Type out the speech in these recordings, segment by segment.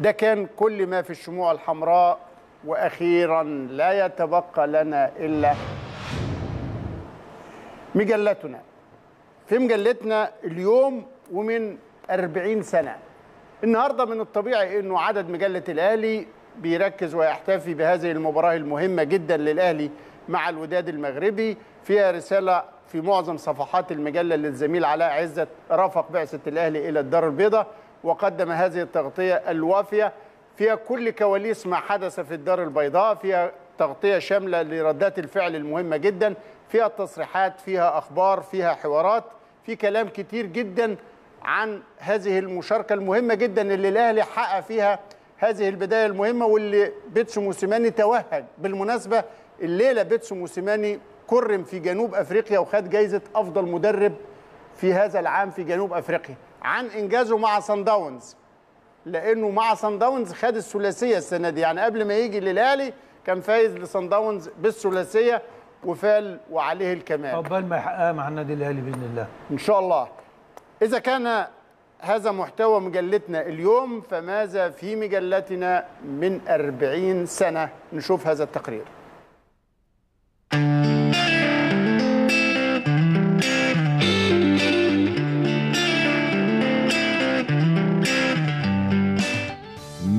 ده كان كل ما في الشموع الحمراء. وأخيرا لا يتبقى لنا إلا مجلتنا. في مجلتنا اليوم ومن 40 سنة. النهاردة من الطبيعي أنه عدد مجلة الأهلي بيركز ويحتفي بهذه المباراة المهمة جدا للأهلي مع الوداد المغربي. فيها رسالة في معظم صفحات المجلة للزميل علاء عزت، رافق بعثة الأهلي إلى الدار البيضاء وقدم هذه التغطية الوافية. فيها كل كواليس ما حدث في الدار البيضاء، فيها تغطية شاملة لردات الفعل المهمة جدا، فيها تصريحات، فيها أخبار، فيها حوارات، في كلام كتير جدا عن هذه المشاركة المهمة جدا اللي الأهلي حقق فيها هذه البداية المهمة، واللي بيتسو موسيماني توهج. بالمناسبة الليلة بيتسو موسيماني كرم في جنوب أفريقيا وخد جايزة أفضل مدرب في هذا العام في جنوب أفريقيا عن إنجازه مع سانداونز، لأنه مع سانداونز خد الثلاثية السنة دي. يعني قبل ما يجي للأهلي كان فايز لسانداونز بالثلاثية وفال وعليه الكمال، عقبال ما يحققها مع النادي الأهلي بإذن الله إن شاء الله. إذا كان هذا محتوى مجلتنا اليوم، فماذا في مجلتنا من 40 سنة؟ نشوف هذا التقرير.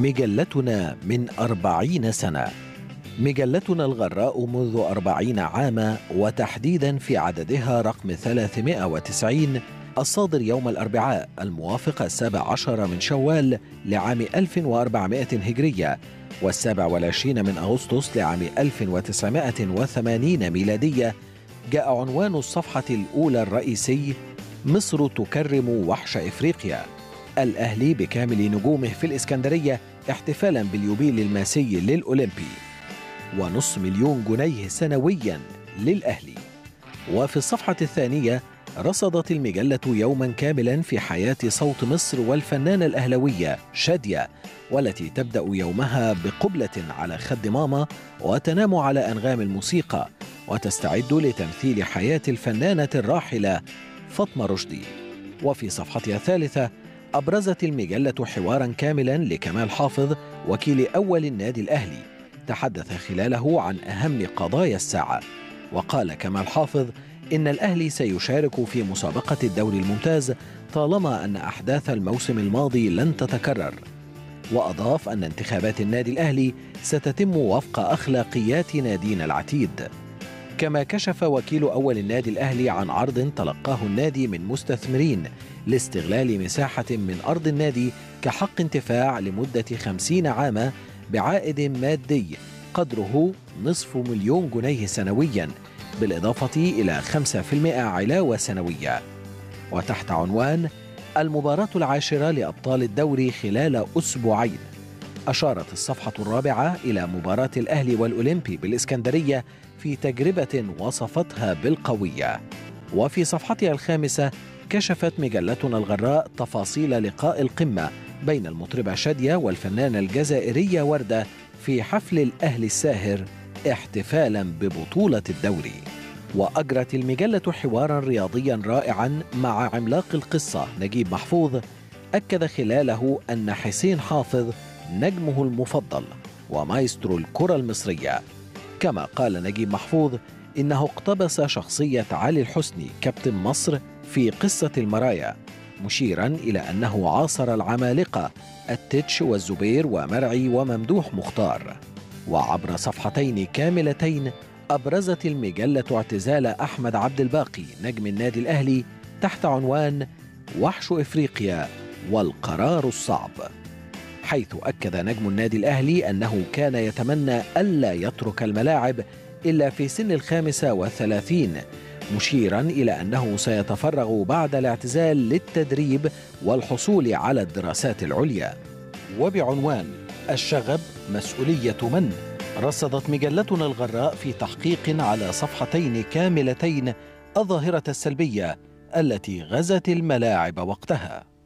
مجلتنا من 40 سنة. مجلتنا الغراء منذ 40 عاما، وتحديدا في عددها رقم 390 الصادر يوم الأربعاء الموافق 17 من شوال لعام 1400 هجرية، و27 من أغسطس لعام 1980 ميلادية. جاء عنوان الصفحة الأولى الرئيسي: مصر تكرم وحش إفريقيا. الأهلي بكامل نجومه في الإسكندرية احتفالا باليوبيل الماسي للأولمبي، ونصف مليون جنيه سنويا للأهلي. وفي الصفحة الثانية رصدت المجلة يوما كاملا في حياة صوت مصر والفنانة الأهلوية شادية، والتي تبدأ يومها بقبلة على خد ماما وتنام على أنغام الموسيقى، وتستعد لتمثيل حياة الفنانة الراحلة فاطمة رشدي. وفي صفحتها الثالثة أبرزت المجلة حوارا كاملا لكمال حافظ وكيل أول النادي الأهلي، تحدث خلاله عن أهم قضايا الساعة. وقال كمال حافظ إن الأهلي سيشارك في مسابقة الدوري الممتاز طالما أن أحداث الموسم الماضي لن تتكرر، وأضاف أن انتخابات النادي الأهلي ستتم وفق أخلاقيات نادينا العتيد. كما كشف وكيل أول النادي الأهلي عن عرض تلقاه النادي من مستثمرين لاستغلال مساحة من أرض النادي كحق انتفاع لمدة 50 عاما بعائد مادي قدره نصف مليون جنيه سنويا، بالإضافة إلى 5% علاوة سنوية. وتحت عنوان المباراة العاشرة لأبطال الدوري خلال أسبوعين، أشارت الصفحة الرابعة إلى مباراة الأهلي والأولمبي بالإسكندرية في تجربة وصفتها بالقوية. وفي صفحتها الخامسة كشفت مجلتنا الغراء تفاصيل لقاء القمة بين المطربة شادية والفنانة الجزائرية وردة في حفل الأهلي الساهر احتفالا ببطولة الدوري. وأجرت المجلة حوارا رياضيا رائعا مع عملاق القصة نجيب محفوظ، أكد خلاله أن حسين حافظ نجمه المفضل ومايسترو الكرة المصرية. كما قال نجيب محفوظ إنه اقتبس شخصية علي الحسني كابتن مصر في قصة المرايا، مشيرا إلى أنه عاصر العمالقة التتش والزبير ومرعي وممدوح مختار. وعبر صفحتين كاملتين أبرزت المجلة اعتزال أحمد عبد الباقي نجم النادي الأهلي تحت عنوان وحش إفريقيا والقرار الصعب، حيث أكد نجم النادي الأهلي أنه كان يتمنى ألا يترك الملاعب إلا في سن 35، مشيرا إلى أنه سيتفرغ بعد الاعتزال للتدريب والحصول على الدراسات العليا. وبعنوان الشغب مسؤولية من؟ رصدت مجلتنا الغراء في تحقيق على صفحتين كاملتين الظاهرة السلبية التي غزت الملاعب وقتها.